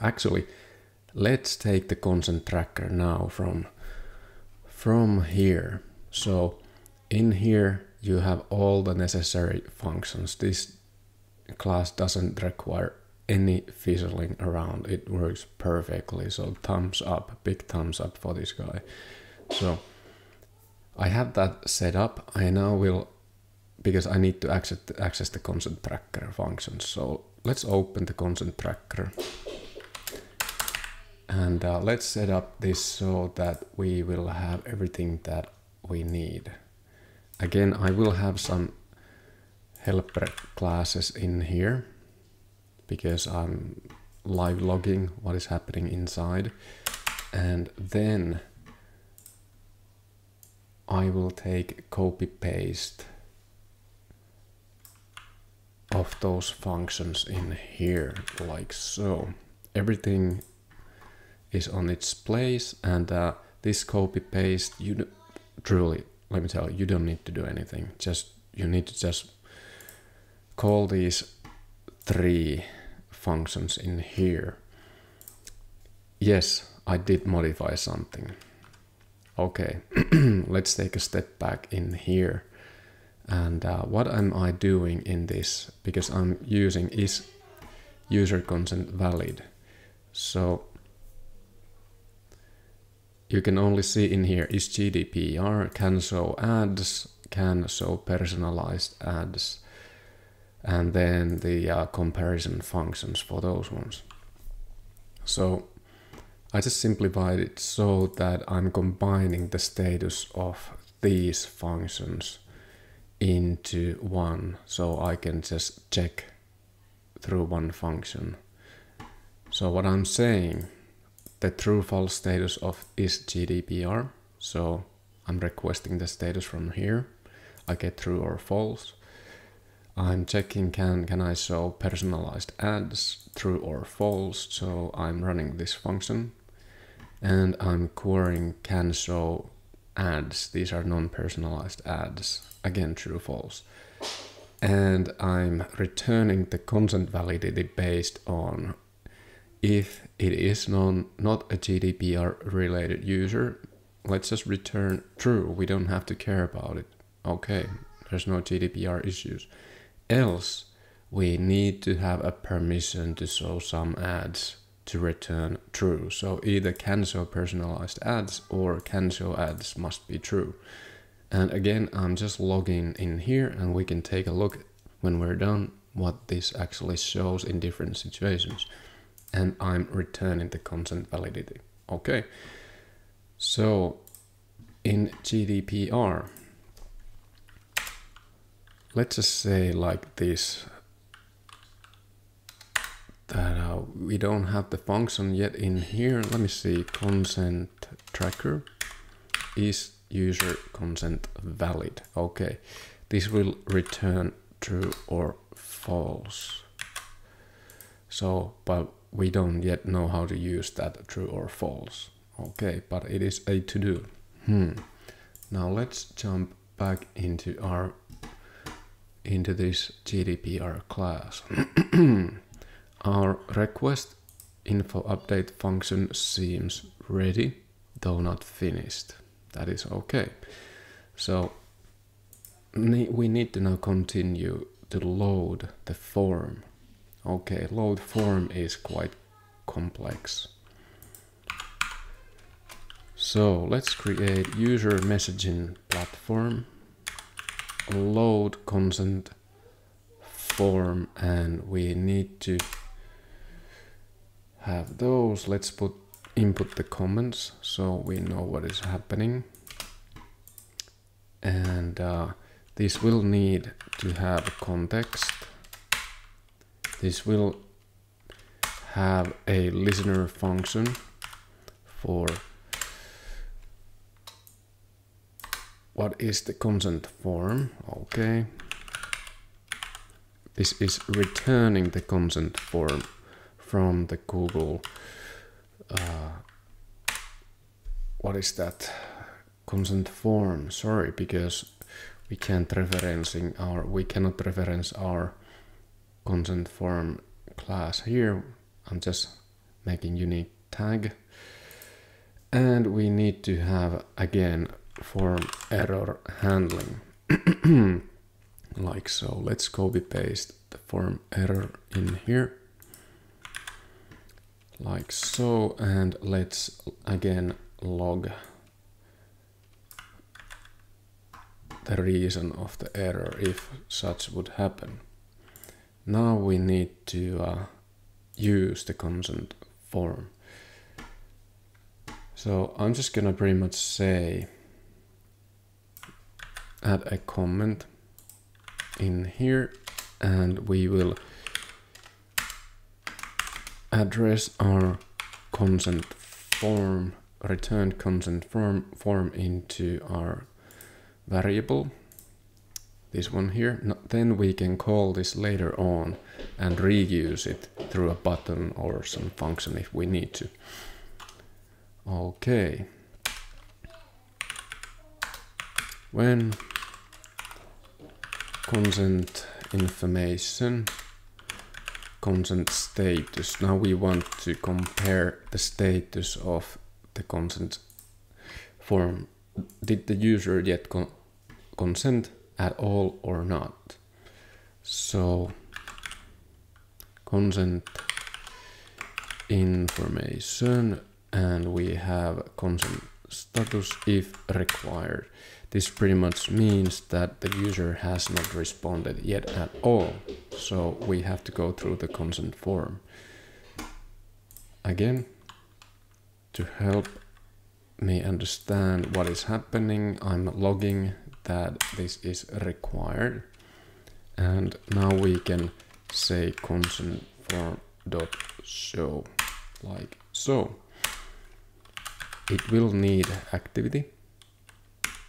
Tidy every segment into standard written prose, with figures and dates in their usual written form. Actually, let's take the consent tracker now from here. So in here you have all the necessary functions. This class doesn't require any fiddling around. It works perfectly. So thumbs up, big thumbs up for this guy. So I have that set up. I now will, because I need to access the consent tracker functions. So let's open the consent tracker. And let's set up this so that we will have everything that we need. Again, I will have some helper classes in here because I'm live logging what is happening inside. And then I will take copy paste of those functions in here, like so. Everything is on its place, and this copy paste, you truly, let me tell you, you don't need to do anything. Just you need to just call these three functions in here. Yes, I did modify something. Okay, let's take a step back in here. And what am I doing in this? Because I'm using is user consent valid. So you can only see in here is GDPR, can show ads, can show personalized ads, and then the comparison functions for those ones. So I just simplified it so that I'm combining the status of these functions into one, so I can just check through one function. So what I'm saying, the true false status of is GDPR. So I'm requesting the status from here. I get true or false. I'm checking can I show personalized ads, true or false. So I'm running this function and I'm querying can show ads. These are non-personalized ads. Again, true, false. And I'm returning the consent validity based on if it is not a GDPR related user, let's just return true. We don't have to care about it. Okay, there's no GDPR issues. Else, we need to have a permission to show some ads to return true. So either can show personalized ads or can show ads must be true. And again, I'm just logging in here and we can take a look when we're done what this actually shows in different situations. And I'm returning the consent validity. Okay, so in GDPR, let's just say like this, that we don't have the function yet in here. Let me see, consent tracker is user consent valid. Okay, this will return true or false. So, but we don't yet know how to use that true or false. Okay, but it is a to-do. Now let's jump back into our this GDPR class. Our request info update function seems ready, though not finished. That is okay. So we need to now continue to load the form. Okay, load form is quite complex. So let's create user messaging platform, load consent form, and we need to have those. Let's put input the comments so we know what is happening. And this will need to have context. This will have a listener function for what is the consent form. Okay. This is returning the consent form from the Google, what is that? Consent form, sorry, because we can't we cannot reference our consent form class here. I'm just making unique tag. And we need to have, again, form error handling. Like so. Let's copy paste the form error in here. Like so. And let's again log the reason of the error if such would happen. Now we need to use the consent form. So I'm just gonna pretty much say add a comment in here, and we will address our consent form, returned consent form into our variable, this one here. No, then we can call this later on and reuse it through a button or some function if we need to. Okay. When consent information, consent status. Now we want to compare the status of the consent form. Did the user yet consent at all or not? So consent information. And we have consent status if required. This pretty much means that the user has not responded yet at all. So we have to go through the consent form. Again, to help me understand what is happening, I'm logging that this is required. And now we can say consent form.show like so. It will need activity,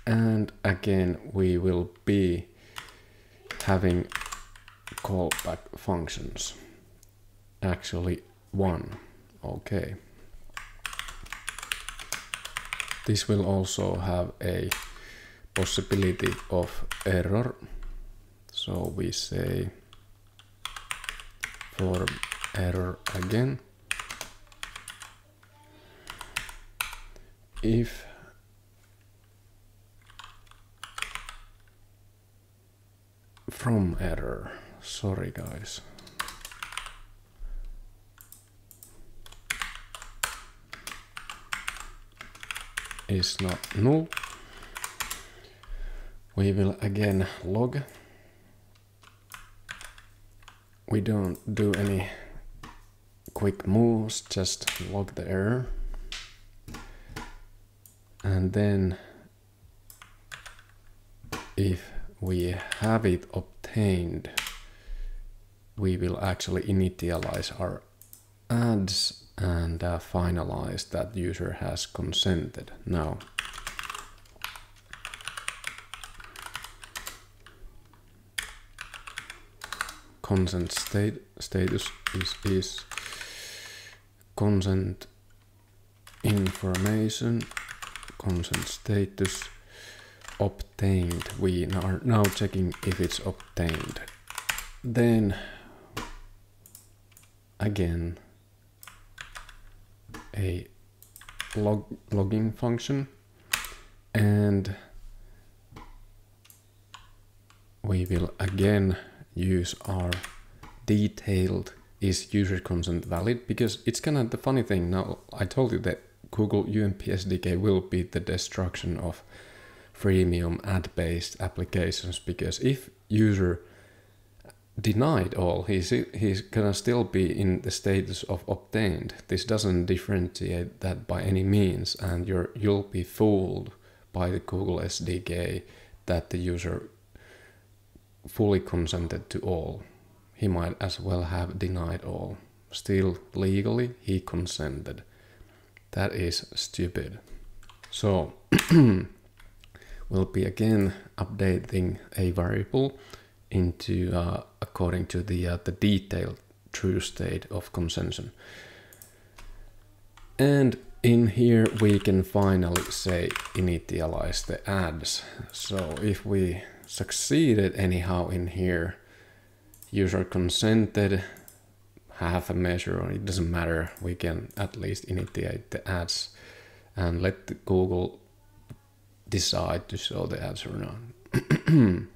and again we will be having callback functions, actually one. Okay, this will also have a possibility of error, so we say form error again. If from error, sorry guys. Is not null. We will again log. We don't do any quick moves, just log the error. And then if we have it obtained, we will actually initialize our ads and finalize that user has consented now. Consent status is consent information. Consent status obtained. We are now checking if it's obtained. Then again, a logging function, and we will again use our detailed is user consent valid, because it's kind of the funny thing. Now I told you that Google UMP SDK will be the destruction of freemium ad-based applications, because if user denied all, he's gonna still be in the status of obtained. This doesn't differentiate that by any means, and you'll be fooled by the Google SDK that the user fully consented to all. He might as well have denied all. Still, legally, he consented. That is stupid. So we'll be again updating a variable into according to the detailed true state of consensus. And in here we can finally say initialize the ads. So if we succeeded anyhow in here, user consented, have a measure, or it doesn't matter, we can at least initiate the ads and let the Google decide to show the ads or not.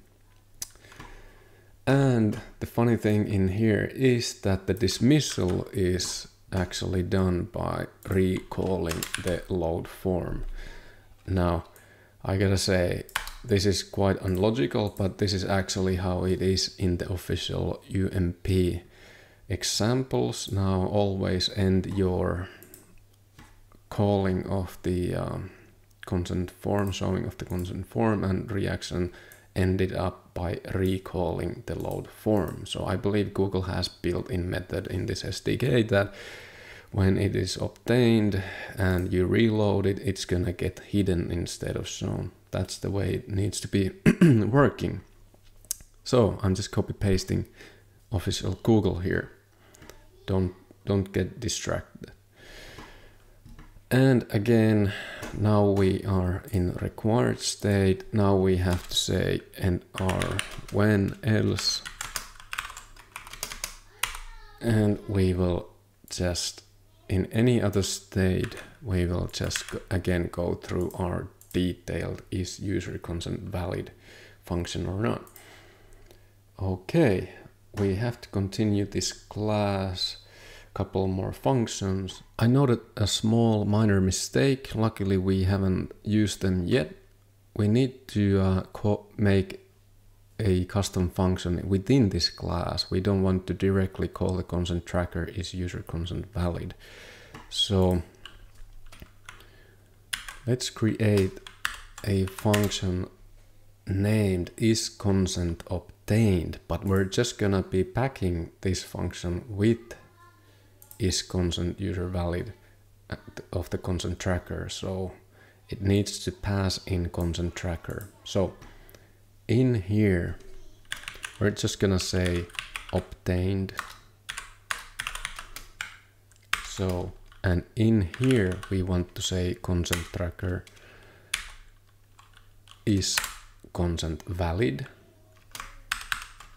And the funny thing in here is that the dismissal is actually done by recalling the load form. Now, I gotta say, this is quite unlogical, but this is actually how it is in the official UMP examples. Now, always end your calling of the consent form, showing of the consent form, and reaction ended up by recalling the load form. So I believe Google has built-in method in this SDK that when it is obtained and you reload it, it's gonna get hidden instead of shown. That's the way it needs to be working. So I'm just copy pasting official Google here. Don't get distracted. And again, now we are in required state. Now we have to say nr when else, and we will just, in any other state, we will just again go through our detailed is user consent valid function or not. Okay, we have to continue this class. Couple more functions. I noted a small minor mistake. Luckily, we haven't used them yet. We need to make a custom function within this class. We don't want to directly call the consent tracker is user consent valid. So let's create a function named is consent obtained, but we're just gonna be packing this function with is consent user valid of the consent tracker, so it needs to pass in consent tracker. So in here we're just gonna say obtained, so, and in here we want to say consent tracker is consent valid,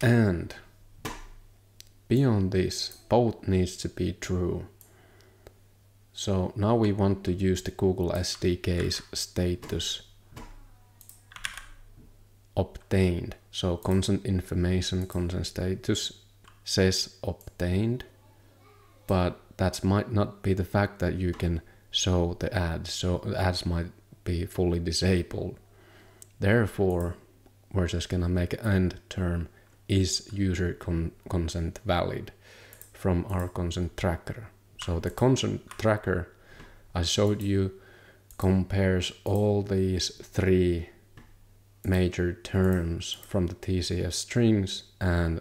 and beyond this, both needs to be true. So now we want to use the Google SDK's status obtained. So consent information, consent status says obtained, but that might not be the fact that you can show the ads. So the ads might be fully disabled. Therefore, we're just gonna make an end term is user consent valid from our consent tracker. So the consent tracker I showed you compares all these three major terms from the TCF strings and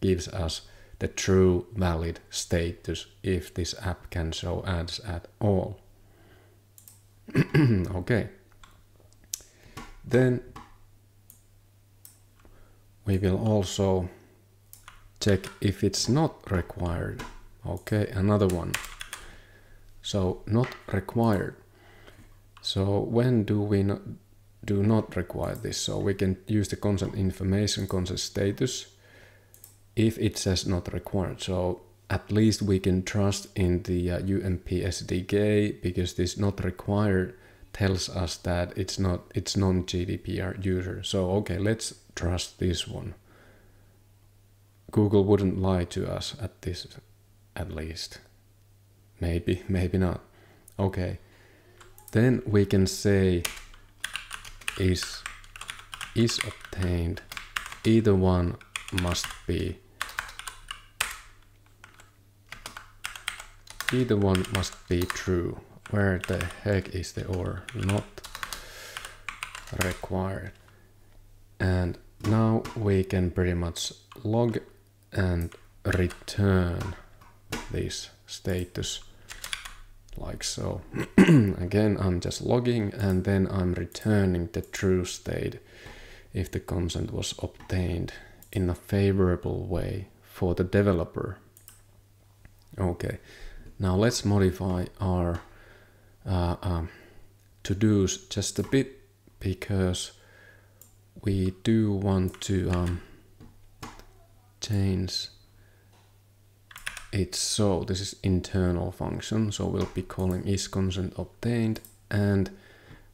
gives us the true valid status if this app can show ads at all. Okay. Then we will also check if it's not required. Okay, another one. So not required. So when do we do not require this? So we can use the consent information, consent status, if it says not required. So at least we can trust in the UMP SDK, because this not required tells us that it's non-GDPR user. So okay, let's trust this one. Google wouldn't lie to us at this, at least. Maybe, maybe not. Okay, then we can say is obtained. Either one must be. Either one must be true. Where the heck is the or? Not required. And now we can pretty much log and return this status like so. Again, I'm just logging and then I'm returning the true state if the consent was obtained in a favorable way for the developer. Okay, now let's modify our to-dos just a bit, because we do want to change it. So this is internal function. So we'll be calling is consent obtained, and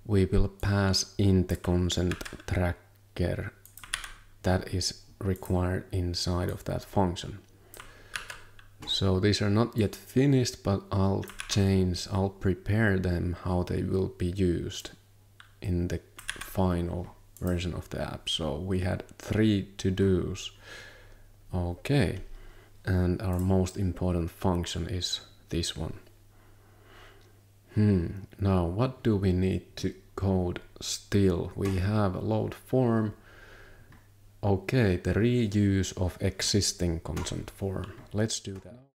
we will pass in the consent tracker that is required inside of that function. So these are not yet finished, but I'll prepare them how they will be used in the final version of the app. So we had 3 to-dos. Okay, and our most important function is this one. Now what do we need to code still? We have a load form. Okay, the reuse of existing consent form. Let's do that.